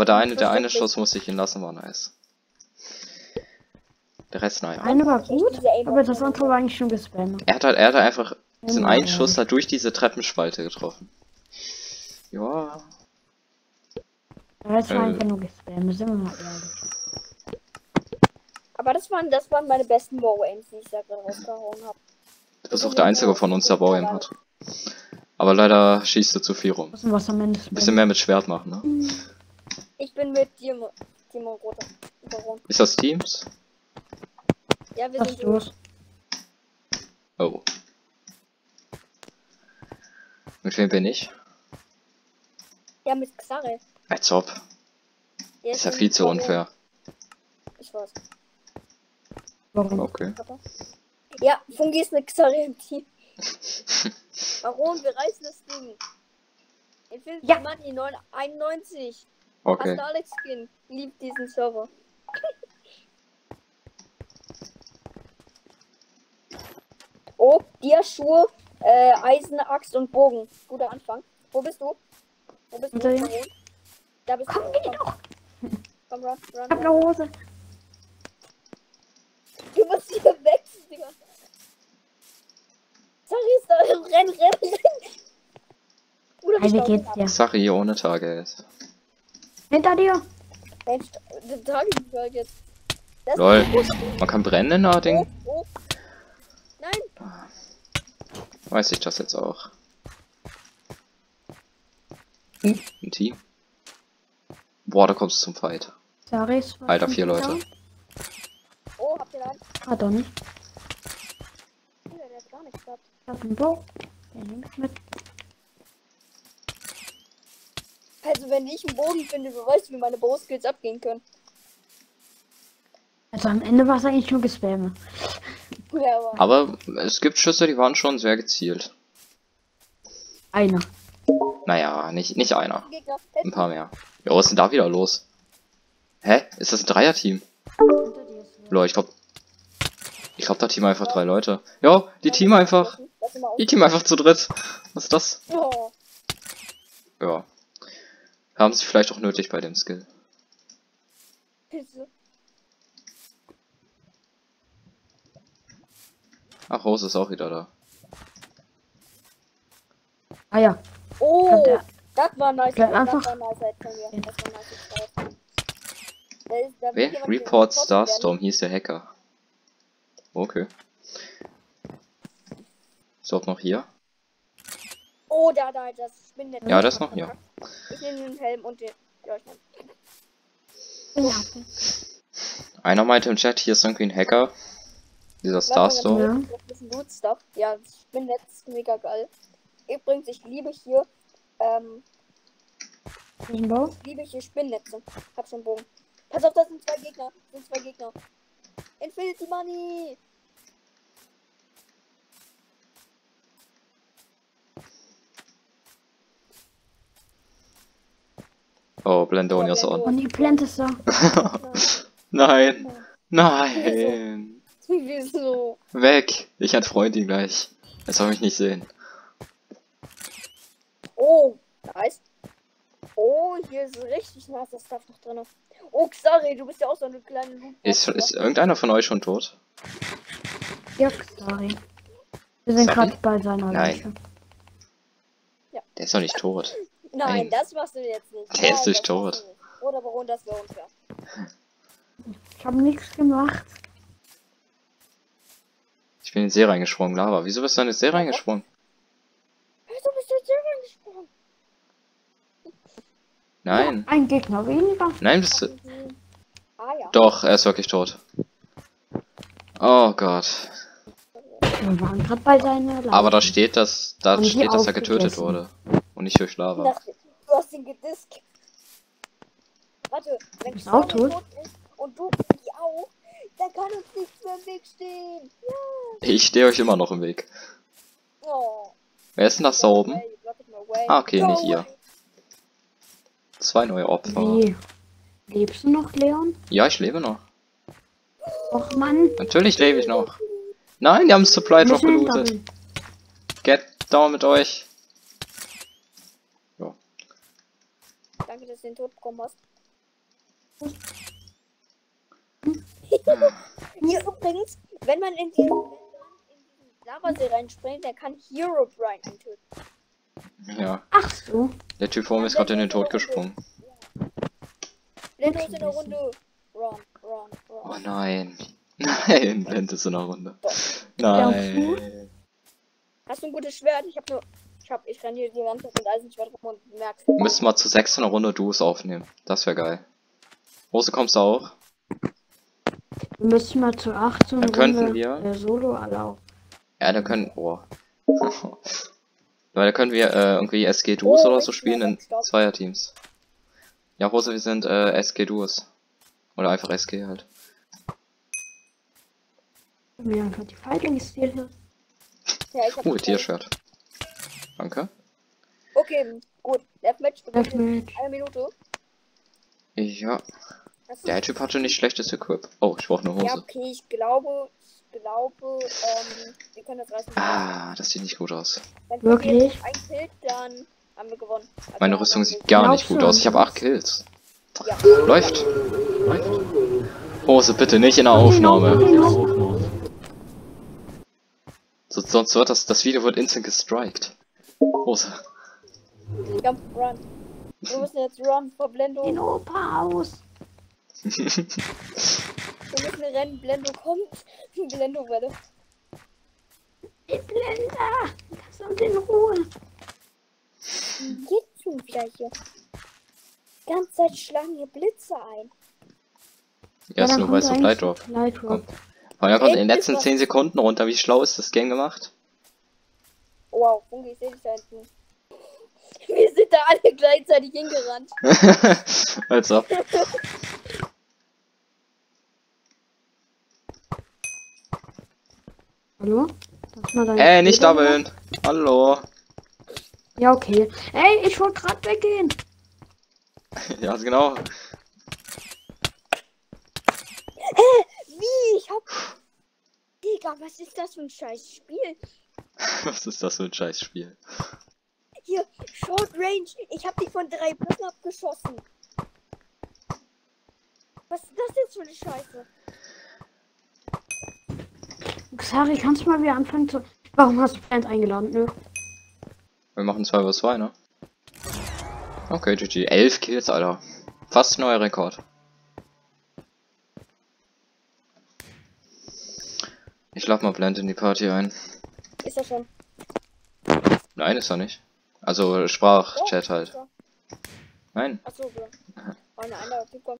Aber der eine Schuss musste ich ihn lassen, war nice. Der Rest, naja. Eine war gut, aber das andere war eigentlich schon gespammt. Er hat einfach diesen einen Schuss da durch diese Treppenspalte getroffen. Ja. Der Rest war einfach nur gespammt, sind wir mal ehrlich. Aber das waren meine besten Bow-Aims, die ich da rausgehauen habe. Das ist auch der einzige von uns, der Bow-Aim hat. Aber leider schießt du zu viel rum. Ein bisschen mehr mit Schwert machen, ne? Ich bin mit Team Rote. Ist das Teams? Ja, wir sind los. Oh. Mit wem bin ich? Ja, mit Xari. Als ob. Der ist ja viel zu unfair. Ich weiß. Warum? Okay. Ja, Fungi ist mit Xari im Team. Baron, wir reißen das Ding. Ich finde ja. Manni 91. Okay. Passt Alex Skin liebt diesen Server. Oh, Dierschuhe, Eisen, Axt und Bogen. Guter Anfang. Wo bist du? Wo bist du? Da bist komm, du. Komm, geh doch. Komm, run. Ich hab eine Hose. Du musst hier weg, Digga. Sorry, renn. Also geht's dir. Sache hier ohne Target. Hinter dir. Target. Lol, man kann brennen in der Ding. Oh. Nein. Weiß ich das jetzt auch. Ein Team. Boah, da kommst du zum Fight. Sorry, Alter, 4 Leute. Oh, habt ihr Angst? Ah, doch nicht. Gar nichts gehabt. Ich hab einen Bow. Den nehm ich mit. Also wenn ich einen Bogen finde, du weißt, wie meine Bow-Skills abgehen können. Also am Ende war es eigentlich nur gespammt. Ja, aber es gibt Schüsse, die waren schon sehr gezielt. Einer. Naja, nicht einer. Ein paar mehr. Jo, was ist denn da wieder los? Hä? Ist das ein Dreier-Team? Lol, ich glaub, da teamen einfach 3 Leute. Jo, die teamen einfach. Die teamen einfach zu dritt. Was ist das? Ja. Haben sie vielleicht auch nötig bei dem Skill. Ach, Rose ist auch wieder da. Ah ja. Oh, das war nice. Einfach. Wer? Report Star Storm, hieß der Hacker. Okay. Ist auch noch hier? Oh, da, das Spinnet. Ja, das ist noch hier. Ich nehme den Helm und den Leuchtmann. Ja. Einer meinte im Chat, hier ist irgendwie ein Hacker. Dieser Star Storm. Ja, das Spinnet ist mega geil. Übrigens, ich liebe hier, Spinnnetze. Hab schon einen Bogen. Pass auf, das sind 2 Gegner. Infinity Money! Oh, Blendo ist on. Und die Plant ist da. Nein! Nein! Wieso? Weg! Ich entfreund ihn gleich. Er soll mich nicht sehen. Oh, nice. Oh, hier ist richtig nass, das Stuff noch drin. Oh, Xari, du bist ja auch so eine kleine Lupe. Ist irgendeiner von euch schon tot? Ja, Xari. Wir sind gerade bei seiner Leiche. Ja. Der ist doch nicht tot. Nein, das machst du jetzt nicht. Der ist nicht tot. Oder warum das so unfair? Ich hab nichts gemacht. Ich bin in den See reingesprungen, Lava. Wieso bist du in den See reingesprungen? Wieso bist du in den See reingesprungen? Nein. Ja, ein Gegner weniger. Nein, bist du... Ah, ja. Doch, er ist wirklich tot. Oh Gott. Wir waren gerade bei seiner Lava. Aber da steht, dass er getötet wurde. Und nicht durch Lava. Du hast ihn gediskt. Warte, wenn ich tot bin und du ich auch, dann kann uns nichts mehr im Weg stehen. Ja. Ich stehe euch immer noch im Weg. Oh. Wer ist denn das da oben? Ah, okay, nicht ihr. 2 neue Opfer. Nee. Lebst du noch, Leon? Ja, ich lebe noch. Och Mann. Natürlich lebe ich noch. Nein, die haben Supply Drop gelootet. Get down mit euch. Jo. Danke, dass du den Tod bekommen hast. Hier übrigens, wenn man in diesen Lavasee reinspringt, der kann Herobrine töten. Ja. Ach so. Der Typ vor mir ist gerade in den Tod gesprungen. Blendo ist in der Runde. Oh nein. Nein, Blendo ist in der Runde. Nein. Hast du ein gutes Schwert? Ich hab nur... Ich renn hier die ganze Zeit mit Eisenschwert rum und merk's. Wir müssen mal zu 600 Runde Duos aufnehmen. Das wäre geil. Rose, kommst du auch? Wir müssen mal zu 800 Runde wir Solo erlauben. Ja, dann können... Oh. Weil da können wir irgendwie SG-Duos oder so spielen in Zweierteams. Ja, Rose, wir sind SG-Duos. Oder einfach SG halt. Mir haben gerade die Fighting-Stile. Ja, ich hab Tiershirt. Danke. Okay, gut. Deathmatch, du bist in einer Minute. Ja. Der Typ hatte nicht schlechtes Equip. Oh, ich brauche eine Hose. Ja, okay, ich glaube, wir können das reißen. Ah, das sieht nicht gut aus. Wenn wirklich? Ein Kill, dann haben wir gewonnen. Also meine Rüstung sieht gar nicht gut aus. Ich habe 8 Kills. Ja. Läuft. Läuft. Hose, bitte nicht in der Aufnahme. So, sonst wird das Video wird instant gestrikt. Hose. Jump, run. Wir müssen jetzt run vor Blendo. In Opa aus. Wir müssen rennen, Blendo kommt. Blendo, warte. Ich Blender! Lass uns in Ruhe. Jetzt schon gleich hier. Die ganze Zeit schlagen hier Blitze ein. Ja, ist nur weißer Lightrock. Aber er kommt in den letzten 10 Sekunden runter. Wie schlau ist das Game gemacht? Wow, Fungi, ich seh dich da hinten. Wir sind da alle gleichzeitig hingerannt. Als ob. Hallo? Ey, nicht doppeln! Hallo! Ja, okay. Ey, ich wollte gerade weggehen! Ja, genau. Wie? Ich hab... Digga, was ist das für ein scheiß Spiel? Was ist das für ein scheiß Spiel? Hier, Short Range! Ich hab dich von 3 Blöcken abgeschossen! Was ist das jetzt für eine Scheiße? Xari, kannst du mal wieder anfangen zu... Warum hast du Blant eingeladen? Nö. Wir machen 2 vs 2, ne? Okay, GG. 11 Kills, Alter. Fast neuer Rekord. Ich lade mal Blant in die Party ein. Ist er schon? Nein, ist er nicht. Also Sprachchat halt. Nein. Achso, ja. Oh nein, da kommt.